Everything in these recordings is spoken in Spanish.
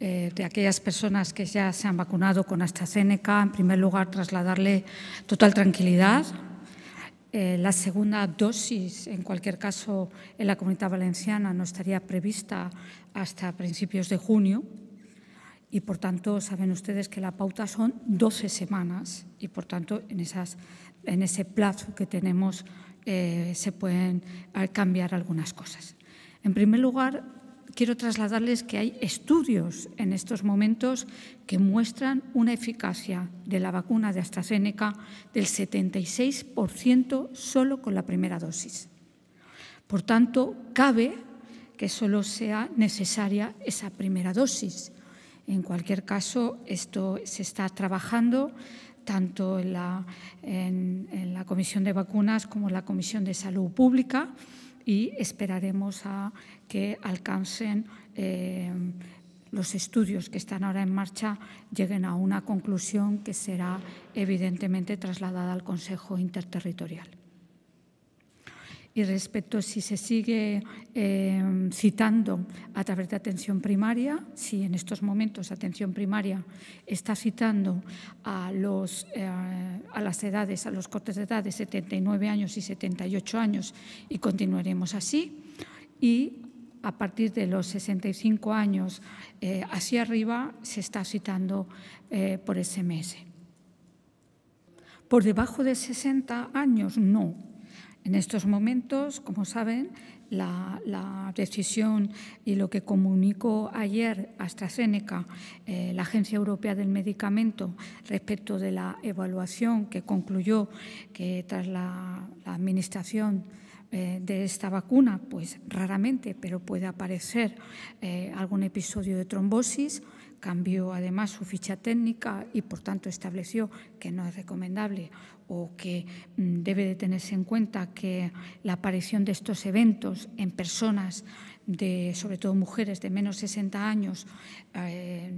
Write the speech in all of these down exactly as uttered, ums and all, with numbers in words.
eh, de aquellas personas que ya se han vacunado con AstraZeneca, en primer lugar, trasladarle total tranquilidad. Eh, la segunda dosis, en cualquier caso, en la Comunitat Valenciana no estaría prevista hasta principios de junio y, por tanto, saben ustedes que la pauta son doce semanas y, por tanto, en, esas, en ese plazo que tenemos eh, se pueden cambiar algunas cosas. En primer lugar, quiero trasladarles que hay estudios en estos momentos que muestran una eficacia de la vacuna de AstraZeneca del setenta y seis por ciento solo con la primera dosis. Por tanto, cabe que solo sea necesaria esa primera dosis. En cualquier caso, esto se está trabajando tanto en la, en, en la Comisión de Vacunas como en la Comisión de Salud Pública, y esperaremos a que alcancen eh, los estudios que están ahora en marcha, lleguen a una conclusión que será evidentemente trasladada al Consejo Interterritorial. Y respecto a si se sigue eh, citando a través de atención primaria, si en estos momentos atención primaria está citando a, los, eh, a las edades, a los cortes de edad de setenta y nueve años y setenta y ocho años, y continuaremos así, y a partir de los sesenta y cinco años eh, hacia arriba se está citando eh, por S M S. Por debajo de sesenta años, no. En estos momentos, como saben, la, la decisión y lo que comunicó ayer AstraZeneca, eh, la Agencia Europea del Medicamento, respecto de la evaluación que concluyó que tras la, la administración eh, de esta vacuna, pues raramente, pero puede aparecer eh, algún episodio de trombosis, cambió además su ficha técnica y, por tanto, estableció que no es recomendable o que debe de tenerse en cuenta que la aparición de estos eventos en personas, de, sobre todo mujeres de menos de sesenta años, eh,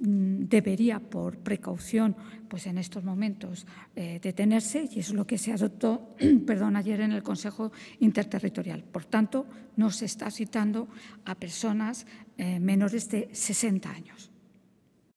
debería, por precaución, pues en estos momentos eh, detenerse, y es lo que se adoptó perdón, ayer en el Consejo Interterritorial. Por tanto, no se está citando a personas eh, menores de sesenta años.